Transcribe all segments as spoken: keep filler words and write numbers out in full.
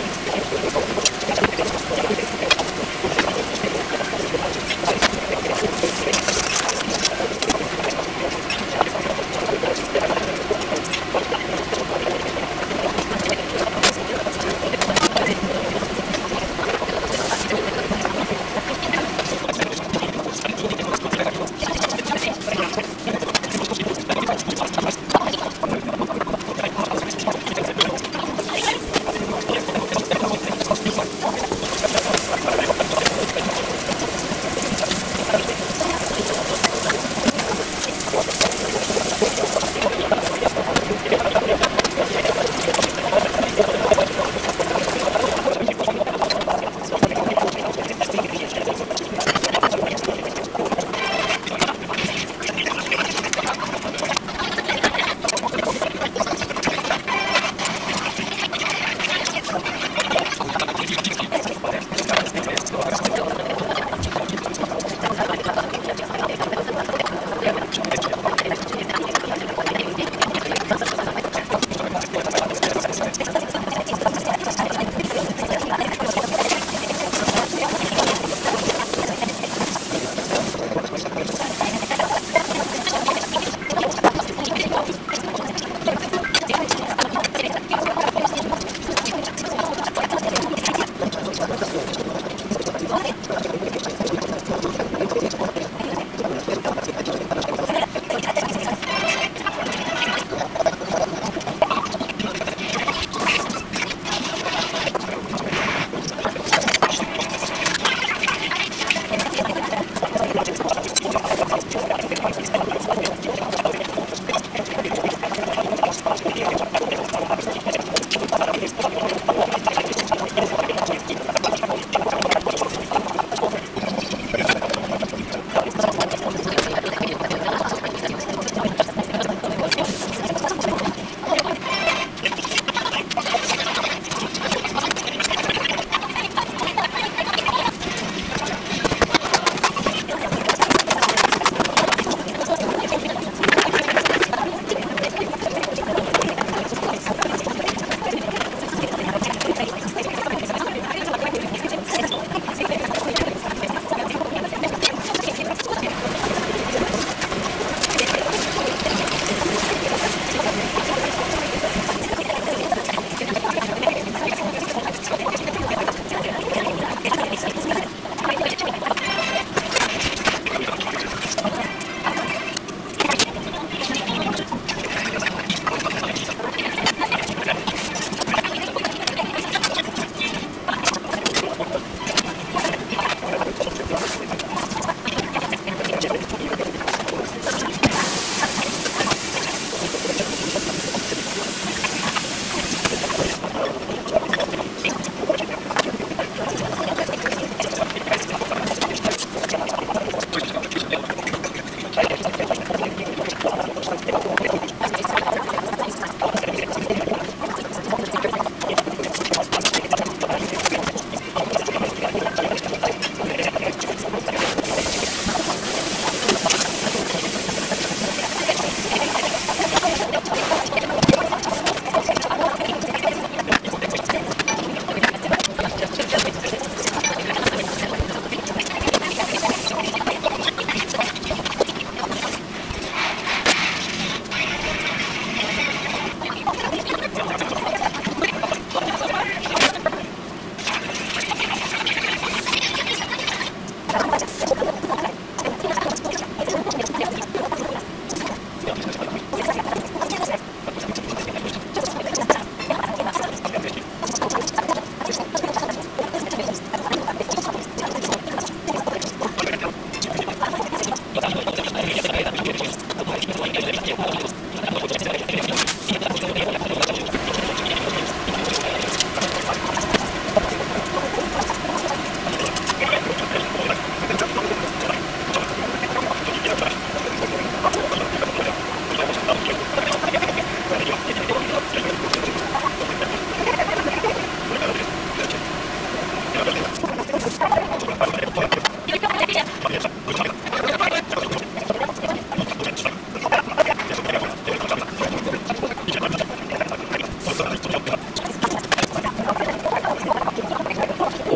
Let's go.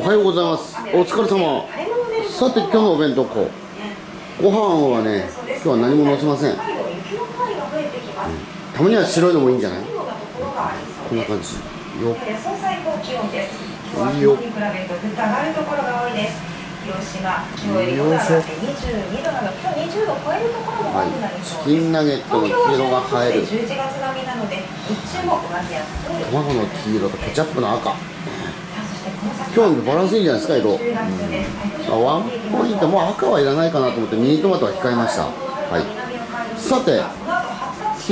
おはようございます。お疲れ様。さて今日のお弁当こうご飯はね、今日は何ものせません、うん、たまには白いのもいいんじゃない、うん、こんな感じよ。いいよ。チキンナゲットの黄色が映える。卵の黄色とケチャップの赤。今日のバランスいいんじゃないですか、色。うん、ワンポイント、もう赤はいらないかなと思ってミニトマトは控えました。はい、さて、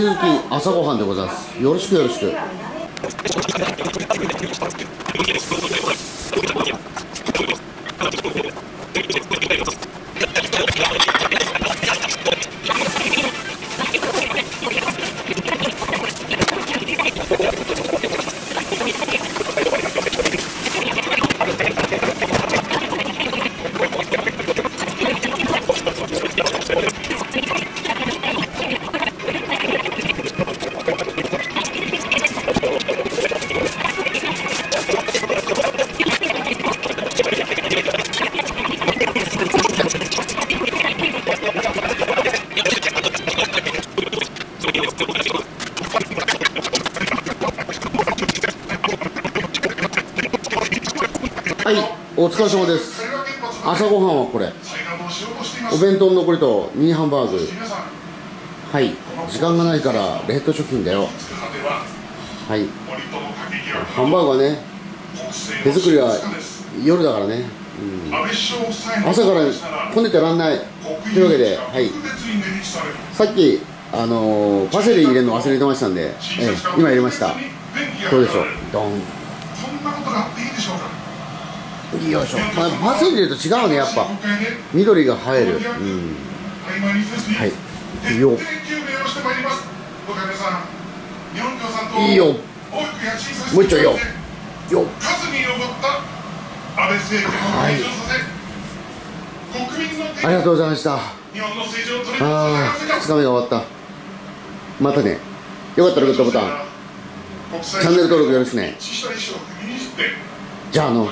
引き続き朝ごはんでございます。よろしくよろしく。はい、お疲れ様です。朝ごはんはこれお弁当の残りとミニハンバーグ。はい、時間がないから冷凍食品だよ。はい、ハンバーグはね手作りは夜だからね、うん、朝からこねてらんないというわけで、はい、さっきあのー、パセリ入れるの忘れてましたんで、ええ、今入れました。どうでしょう、ドン。よいしょ、まあ、パセリ入れると違うね、やっぱ緑が映える、うん、はい、いいよいいよ、もう一丁よよ、はい、ありがとうございました。ああ、ふつかめが終わった。またね、よかったらグッドボタン、チャンネル登録よろしくね。じゃあの